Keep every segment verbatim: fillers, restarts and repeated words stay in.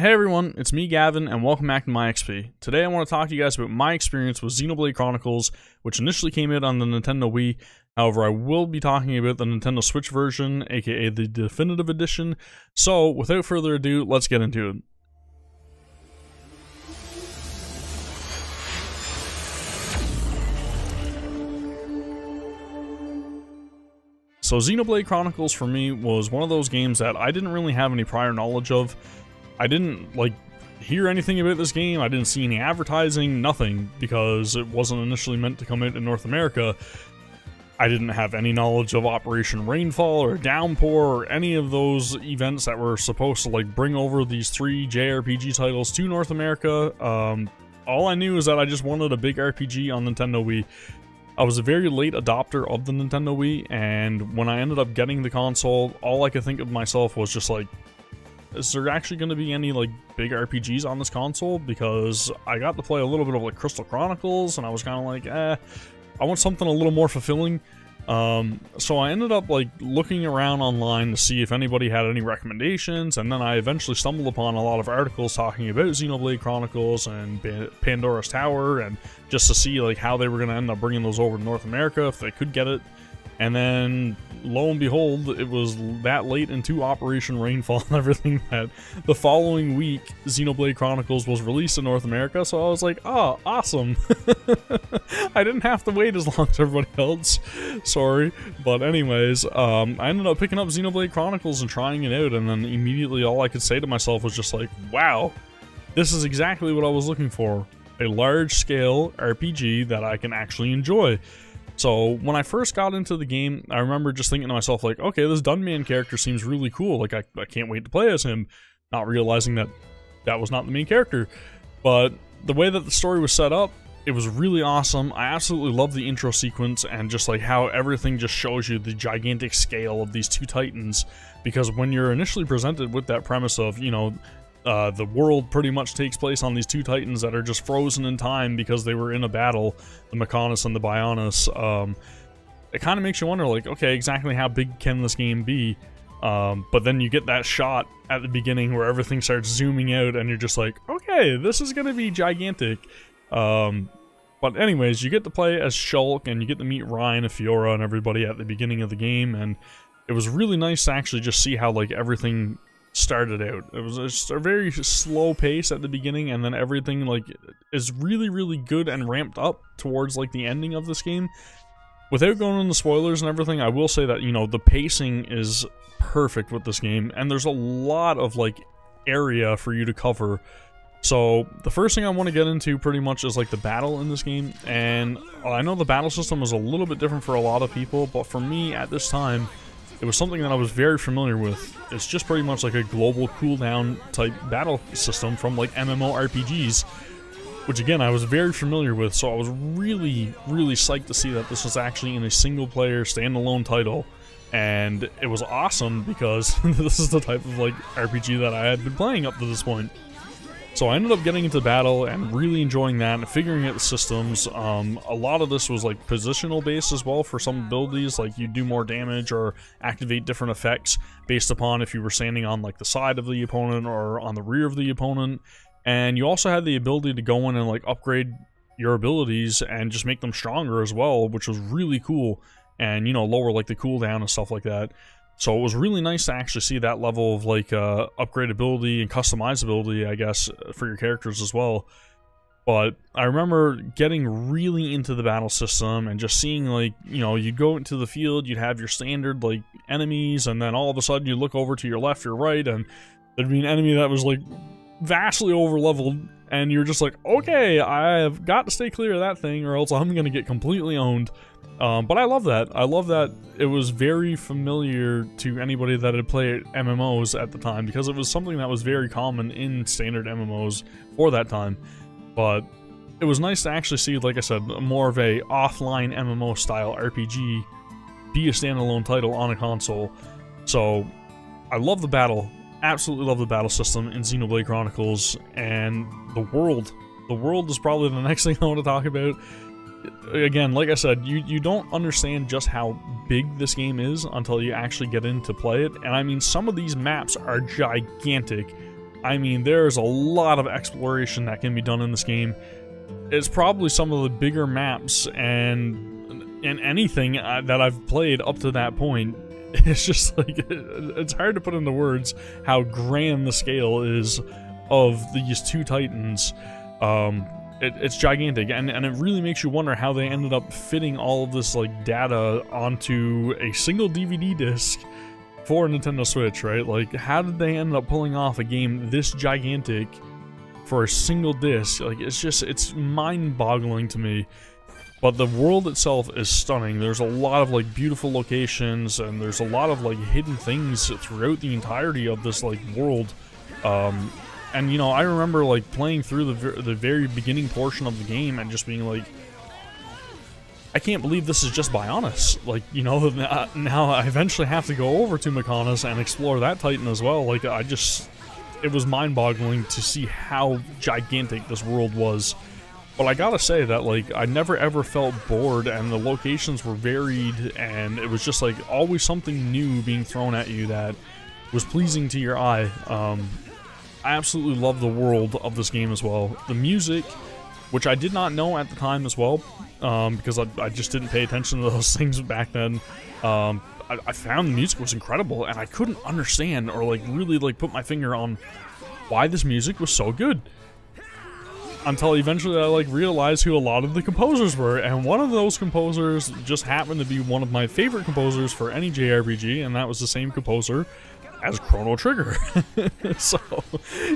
Hey everyone, it's me Gavin, and welcome back to MyXP. Today I want to talk to you guys about my experience with Xenoblade Chronicles, which initially came out on the Nintendo Wii. However, I will be talking about the Nintendo Switch version, aka the Definitive Edition. So, without further ado, let's get into it. So, Xenoblade Chronicles for me was one of those games that I didn't really have any prior knowledge of. I didn't, like, hear anything about this game, I didn't see any advertising, nothing, because it wasn't initially meant to come out in North America. I didn't have any knowledge of Operation Rainfall or Downpour or any of those events that were supposed to, like, bring over these three J R P G titles to North America. Um, all I knew is that I just wanted a big R P G on Nintendo Wii. I was a very late adopter of the Nintendo Wii, and when I ended up getting the console, all I could think of myself was just like, is there actually going to be any, like, big R P Gs on this console? Because I got to play a little bit of, like, Crystal Chronicles, and I was kind of like, eh, I want something a little more fulfilling. Um, so I ended up, like, looking around online to see if anybody had any recommendations, and then I eventually stumbled upon a lot of articles talking about Xenoblade Chronicles and Pandora's Tower, and just to see, like, how they were going to end up bringing those over to North America, if they could get it. And then, lo and behold, it was that late into Operation Rainfall and everything that the following week, Xenoblade Chronicles was released in North America, so I was like, oh, awesome. I didn't have to wait as long as everybody else. Sorry. But anyways, um, I ended up picking up Xenoblade Chronicles and trying it out, and then immediately all I could say to myself was just like, wow, this is exactly what I was looking for. A large-scale R P G that I can actually enjoy. So, when I first got into the game, I remember just thinking to myself, like, okay, this Dunman character seems really cool. Like, I, I can't wait to play as him, not realizing that that was not the main character. But the way that the story was set up, it was really awesome. I absolutely love the intro sequence and just, like, how everything just shows you the gigantic scale of these two titans. Because when you're initially presented with that premise of, you know, uh, the world pretty much takes place on these two titans that are just frozen in time because they were in a battle, the Mechonis and the Bionis. Um, it kind of makes you wonder, like, okay, exactly how big can this game be? Um, but then you get that shot at the beginning where everything starts zooming out and you're just like, okay, this is going to be gigantic. Um, but anyways, you get to play as Shulk and you get to meet Ryan and Fiora and everybody at the beginning of the game. And it was really nice to actually just see how, like, everything started out. It was just a very slow pace at the beginning, and then everything, like, is really, really good and ramped up towards, like, the ending of this game. Without going into spoilers and everything, I will say that, you know, the pacing is perfect with this game, and there's a lot of, like, area for you to cover. So, the first thing I want to get into pretty much is, like, the battle in this game, and I know the battle system is a little bit different for a lot of people, but for me, at this time, it was something that I was very familiar with. It's just pretty much like a global cooldown type battle system from, like, M M O R P Gs, which again, I was very familiar with, so I was really, really psyched to see that this was actually in a single player standalone title. And it was awesome because this is the type of, like, R P G that I had been playing up to this point. So I ended up getting into battle and really enjoying that and figuring out the systems. Um, a lot of this was, like, positional based as well for some abilities, like you do more damage or activate different effects based upon if you were standing on, like, the side of the opponent or on the rear of the opponent. And you also had the ability to go in and, like, upgrade your abilities and just make them stronger as well, which was really cool. And, you know, lower, like, the cooldown and stuff like that. So it was really nice to actually see that level of, like, uh, upgradability and customizability, I guess, for your characters as well. But I remember getting really into the battle system and just seeing, like, you know, you'd go into the field, you'd have your standard, like, enemies, and then all of a sudden you look over to your left, your right, and there'd be an enemy that was, like, vastly over-leveled, and you're just like, okay, I've got to stay clear of that thing or else I'm going to get completely owned. Um, but I love that. I love that it was very familiar to anybody that had played M M Os at the time, because it was something that was very common in standard M M Os for that time. But it was nice to actually see, like I said, more of a offline M M O style R P G be a standalone title on a console. So I love the battle. Absolutely love the battle system in Xenoblade Chronicles, and the world. The world is probably the next thing I want to talk about. Again, like I said, you, you don't understand just how big this game is until you actually get in to play it. And I mean, some of these maps are gigantic. I mean, there's a lot of exploration that can be done in this game. It's probably some of the bigger maps and and anything that I've played up to that point. It's just like, it's hard to put into words how grand the scale is of these two titans. Um, it, it's gigantic, and, and it really makes you wonder how they ended up fitting all of this like data onto a single D V D disc for Nintendo Switch, right? Like, how did they end up pulling off a game this gigantic for a single disc? Like, it's just, it's mind-boggling to me. But the world itself is stunning. There's a lot of like beautiful locations, and there's a lot of like hidden things throughout the entirety of this like world. Um, and you know, I remember like playing through the ver the very beginning portion of the game and just being like, I can't believe this is just Bionis. Like, you know, now I eventually have to go over to Mechonis and explore that Titan as well. Like, I just, it was mind-boggling to see how gigantic this world was. But I gotta say that, like, I never ever felt bored, and the locations were varied, and it was just, like, always something new being thrown at you that was pleasing to your eye. Um, I absolutely love the world of this game as well. The music, which I did not know at the time as well, um, because I, I just didn't pay attention to those things back then. Um, I, I found the music was incredible, and I couldn't understand or, like, really, like, put my finger on why this music was so good. Until eventually I like realized who a lot of the composers were, and one of those composers just happened to be one of my favorite composers for any J R P G, and that was the same composer as Chrono Trigger. So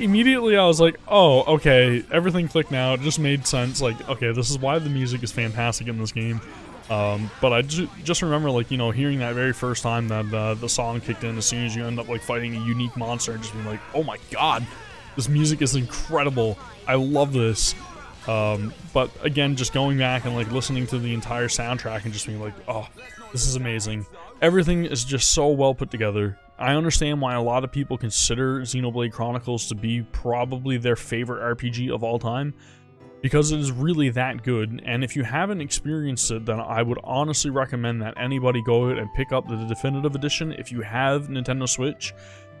immediately I was like, oh, okay, everything clicked now. It just made sense. Like, okay, this is why the music is fantastic in this game. Um, but I ju just remember, like, you know, hearing that very first time that uh, the song kicked in as soon as you end up like fighting a unique monster, and just being like, oh my god, this music is incredible. I love this. Um, but again, just going back and like listening to the entire soundtrack and just being like, oh, this is amazing. Everything is just so well put together. I understand why a lot of people consider Xenoblade Chronicles to be probably their favorite R P G of all time, because it is really that good. And if you haven't experienced it, then I would honestly recommend that anybody go out and pick up the Definitive Edition if you have Nintendo Switch.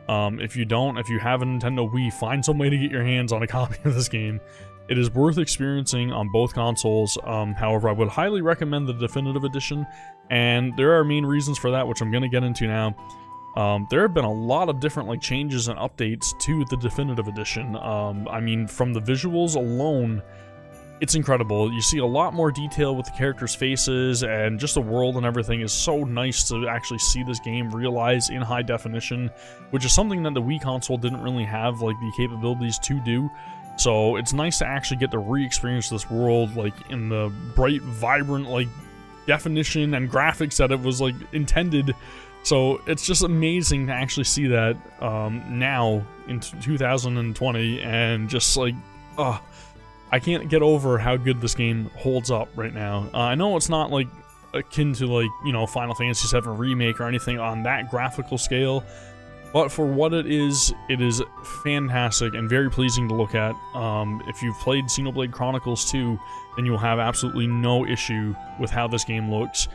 Um, if you don't, if you have a Nintendo Wii, find some way to get your hands on a copy of this game. It is worth experiencing on both consoles. Um, however, I would highly recommend the Definitive Edition, and there are main reasons for that, which I'm going to get into now. Um, there have been a lot of different like changes and updates to the Definitive Edition. Um, I mean, from the visuals alone, it's incredible. You see a lot more detail with the characters' faces, and just the world and everything is so nice to actually see this game realized in high definition, which is something that the Wii console didn't really have like the capabilities to do. So it's nice to actually get to re-experience this world like in the bright, vibrant like definition and graphics that it was like intended. So it's just amazing to actually see that um, now in two thousand twenty, and just like, ugh. I can't get over how good this game holds up right now. Uh, I know it's not like akin to like, you know, Final Fantasy seven Remake or anything on that graphical scale, but for what it is, it is fantastic and very pleasing to look at. Um, if you've played Xenoblade Chronicles two, then you'll have absolutely no issue with how this game looks.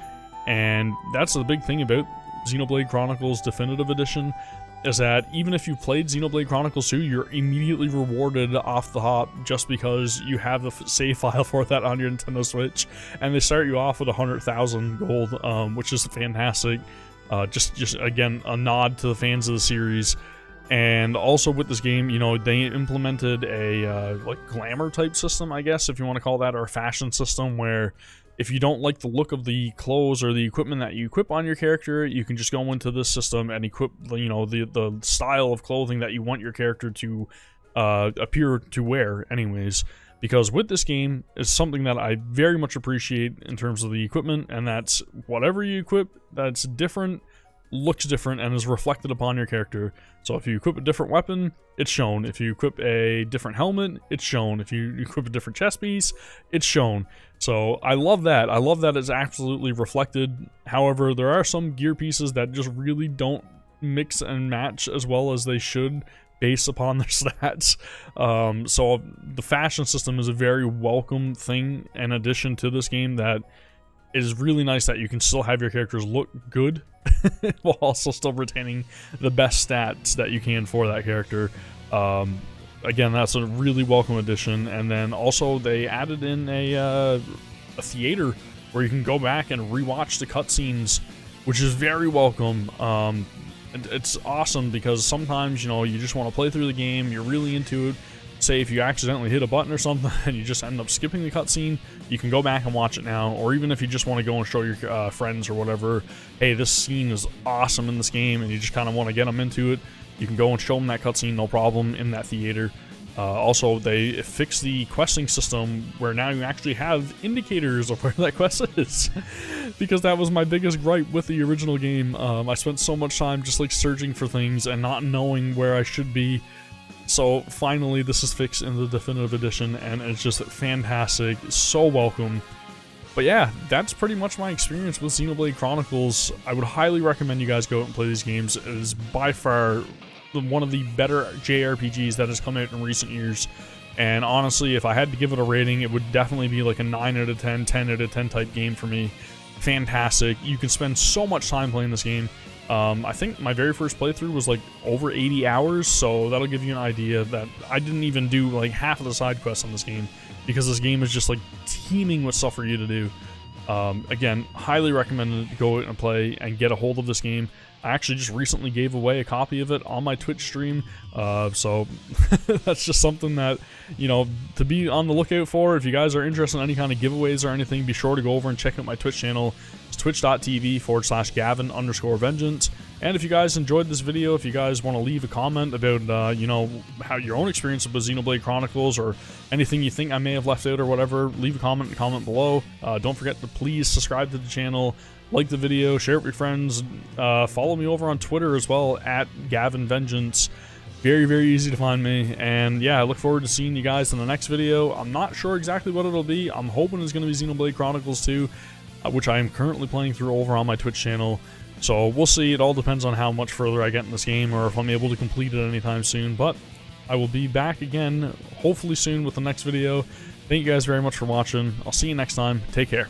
And that's the big thing about Xenoblade Chronicles Definitive Edition, is that even if you played Xenoblade Chronicles two, you're immediately rewarded off the hop just because you have the save file for that on your Nintendo Switch, and they start you off with one hundred thousand gold, um, which is fantastic. Uh, just, just again, a nod to the fans of the series. And also with this game, you know, they implemented a uh, like glamour type system, I guess, if you want to call that, or a fashion system, where if you don't like the look of the clothes or the equipment that you equip on your character, you can just go into this system and equip, you know, the, the style of clothing that you want your character to uh, appear to wear anyways. Because with this game, it's something that I very much appreciate in terms of the equipment, and that's whatever you equip that's different, looks different, and is reflected upon your character. So if you equip a different weapon, it's shown. If you equip a different helmet, it's shown. If you equip a different chest piece, it's shown. So I love that. I love that it's absolutely reflected. However, there are some gear pieces that just really don't mix and match as well as they should based upon their stats. Um, so the fashion system is a very welcome thing in addition to this game, that it is really nice that you can still have your characters look good while also still retaining the best stats that you can for that character. Um, again, that's a really welcome addition. And then also they added in a, uh, a theater where you can go back and rewatch the cutscenes, which is very welcome. Um, it's awesome because sometimes, you know, you just want to play through the game, you're really into it. Say if you accidentally hit a button or something and you just end up skipping the cutscene, you can go back and watch it now. Or even if you just want to go and show your uh, friends or whatever, hey, this scene is awesome in this game and you just kind of want to get them into it, you can go and show them that cutscene, no problem, in that theater. Uh, also, they fixed the questing system where now you actually have indicators of where that quest is. Because that was my biggest gripe with the original game. Um, I spent so much time just like searching for things and not knowing where I should be. So finally, this is fixed in the Definitive Edition, and it's just fantastic, so welcome. But yeah, that's pretty much my experience with Xenoblade Chronicles. I would highly recommend you guys go out and play these games. It is by far one of the better J R P Gs that has come out in recent years. And honestly, if I had to give it a rating, it would definitely be like a nine out of ten, ten out of ten type game for me. Fantastic. You can spend so much time playing this game. Um, I think my very first playthrough was like over eighty hours, so that'll give you an idea that I didn't even do like half of the side quests on this game, because this game is just like teeming with stuff for you to do. Um, again, highly recommended to go out and play and get a hold of this game. I actually just recently gave away a copy of it on my Twitch stream, uh, so that's just something that, you know, to be on the lookout for. If you guys are interested in any kind of giveaways or anything, be sure to go over and check out my Twitch channel. It's twitch.tv forward slash Gavin underscore vengeance. And if you guys enjoyed this video, if you guys want to leave a comment about, uh, you know, how your own experience with Xenoblade Chronicles or anything you think I may have left out or whatever, leave a comment and comment below. Uh, don't forget to please subscribe to the channel. Like the video, share it with your friends, uh, follow me over on Twitter as well, at Gavin Vengeance. Very, very easy to find me, and yeah, I look forward to seeing you guys in the next video. I'm not sure exactly what it'll be. I'm hoping it's going to be Xenoblade Chronicles two, uh, which I am currently playing through over on my Twitch channel. So we'll see, it all depends on how much further I get in this game, or if I'm able to complete it anytime soon, but I will be back again, hopefully soon, with the next video. Thank you guys very much for watching. I'll see you next time. Take care.